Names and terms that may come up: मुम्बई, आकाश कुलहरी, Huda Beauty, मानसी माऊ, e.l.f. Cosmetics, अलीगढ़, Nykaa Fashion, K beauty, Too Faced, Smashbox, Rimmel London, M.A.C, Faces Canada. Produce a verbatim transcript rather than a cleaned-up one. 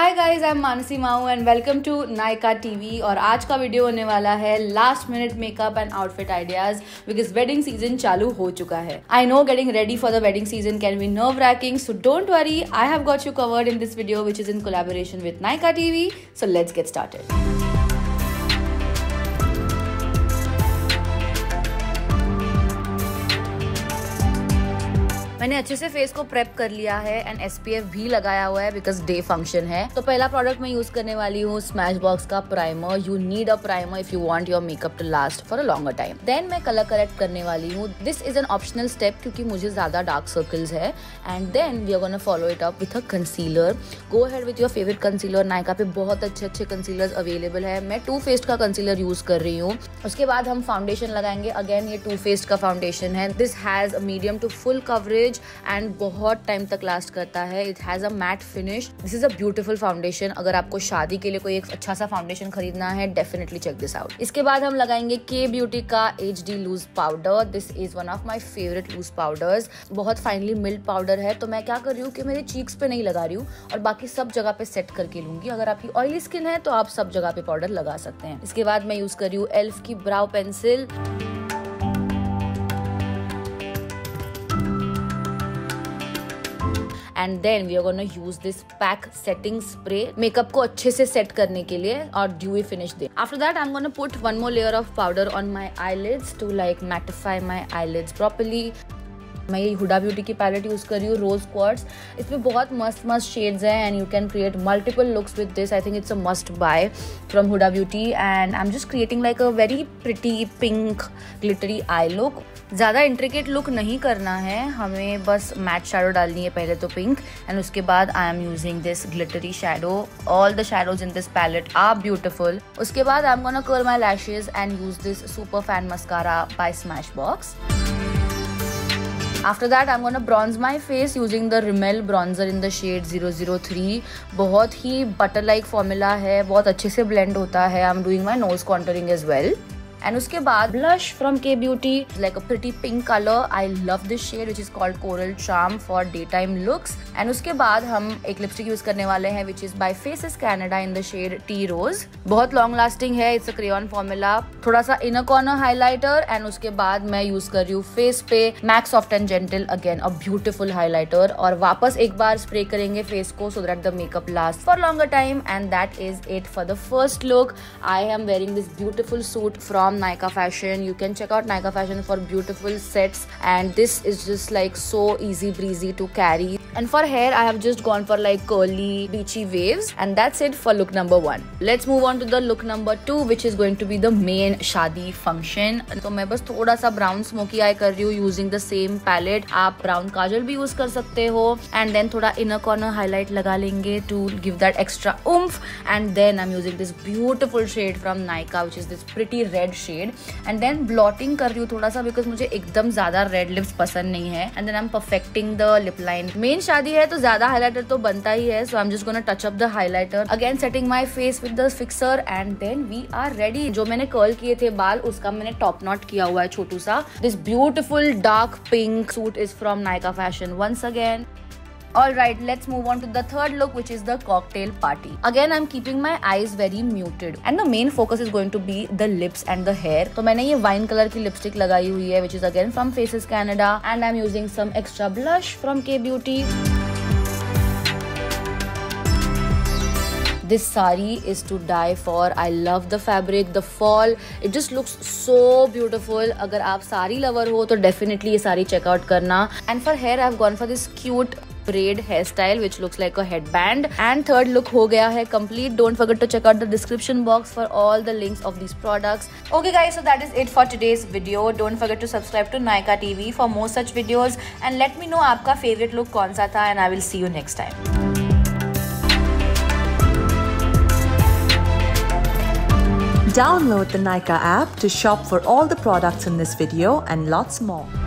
Hi guys, I am मानसी माऊ and welcome to Nykaa TV. और आज का वीडियो होने वाला है last minute makeup and outfit ideas, because wedding season चालू हो चुका है। I know getting ready for the wedding season can be nerve ranking, so don't worry, I have got you covered in this video which is in collaboration with Nykaa TV. So let's get started. मैंने अच्छे से face को prep कर लिया है and S P F भी लगाया हुआ है बिकॉज डे फंक्शन है। तो पहला प्रोडक्ट मैं यूज करने वाली हूँ स्मैशबॉक्स का primer. You need a primer if you want your makeup to last for a longer time. Then मैं कलर करेक्ट करने वाली हूँ। This is an optional step क्योंकि मुझे ज्यादा डार्क सर्कल्स है। And then we are gonna follow it up with a concealer. Go ahead with your favourite concealer. Nykaa पे बहुत अच्छे अच्छे कंसीलर अवेलेबल है। मैं टू फेस्ड का कंसीलर यूज कर रही हूँ। उसके बाद हम फाउंडेशन लगाएंगे। अगेन ये टू फेस्ड का फाउंडेशन है। This has medium to full coverage and बहुत टाइम तक लास्ट करता है। It has a matte finish. This is a beautiful foundation. अगर आपको शादी के लिए कोई एक अच्छा सा फाउंडेशन खरीदना है, डेफिनेटली चेक दिस आउट। इसके बाद हम लगाएंगे के ब्यूटी का H D loose powder. This is one of my favourite loose powders. बहुत फाइनली मिल्ड पाउडर है। तो मैं क्या कर रही हूँ कि मेरे चीक्स पे नहीं लगा रही हूँ और बाकी सब जगह पे सेट करके लूंगी। अगर आपकी ऑयली स्किन है तो आप सब जगह पे पाउडर लगा सकते हैं। इसके बाद मैं यूज कर रही हूँ एल्फ की brow pencil. And then we are gonna use this pack setting spray makeup को अच्छे से सेट करने के लिए और ड्यूई फिनिश दे। After that I am gonna put one more layer of powder on my eyelids to like mattify my eyelids properly. मैं ये हुडा ब्यूटी की पैलेट यूज़ कर रही हूँ, रोज क्वार्ट्स। इसमें बहुत मस्त मस्त शेड्स हैं and you can create multiple looks with this. I think it's a must buy from Huda Beauty and I am just creating like a very pretty pink glittery eye look. ज़्यादा intricate look नहीं करना है हमें, बस mat shadow डालनी है पहले तो पिंक, एंड उसके बाद I am using this glittery shadow. All the shadows in this palette are beautiful. उसके बाद I am gonna curl my lashes and use this super fan mascara by Smashbox. After that, I'm gonna bronze my face using the Rimmel bronzer in the shade zero zero three. बहुत ही butter like formula है, बहुत अच्छे से blend होता है। I'm doing my nose contouring as well. And उसके बाद blush from K beauty, like a pretty pink color. I love this shade which is called Coral Charm for daytime looks. And उसके बाद हम एक lipstick use करने वाले हैं which is by Faces Canada in the shade Tea Rose. बहुत long lasting है, it's a crayon formula. थोड़ा सा inner corner highlighter and उसके बाद मैं use कर रही हूँ face पे Mac Soft and Gentle, again a beautiful highlighter. और वापस एक बार spray करेंगे face को so that the makeup lasts for longer time. And that is it for the first look. I am wearing this beautiful suit from Nykaa Fashion. You can check out Nykaa Fashion for beautiful sets, and this is just like so easy breezy to carry. And for hair, I have just gone for like curly beachy waves, and that's it for look number one. Let's move on to the look number two, which is going to be the main शादी function. तो मैं बस थोड़ा सा brown smoky eye कर रही हूँ using the same palette. आप brown काजल भी use कर सकते हो, and then थोड़ा inner corner highlight लगा लेंगे to give that extra oomph. And then I'm using this beautiful shade from Nykaa, which is this pretty red shade. And then blotting कर रही हूँ थोड़ा सा because मुझे एकदम ज़्यादा red lips पसंद नहीं है. And then I'm perfecting the lip line. Main शादी है तो ज्यादा हाइलाइटर तो बनता ही है, so I am just gonna touch up the highlighter. Again setting my face with the fixer and then we are ready. जो मैंने कर्ल किए थे बाल, उसका मैंने टॉप नॉट किया हुआ है छोटू सा। This beautiful dark pink suit is from Nykaa fashion once again. All right, let's move on to the third look, which is the cocktail party. Again, I'm keeping my eyes very muted, and the main focus is going to be the lips and the hair. तो मैंने ये wine color की lipstick लगाई हुई है, which is again from Faces Canada, and I'm using some extra blush from K beauty. This saree is to die for. I love the fabric, the fall. It just looks so beautiful. अगर आप saree lover हो तो definitely ये saree check out करना. And for hair, I've gone for this cute braid hairstyle which looks like a headband. And third look हो गया है complete. Don't forget to check out the description box for all the links of these products. Okay guys, so that is it for today's video. Don't forget to subscribe to Nykaa T V for more such videos. And let me know आपका favorite look कौन सा था, and I will see you next time. Download the Nykaa app to shop for all the products in this video and lots more.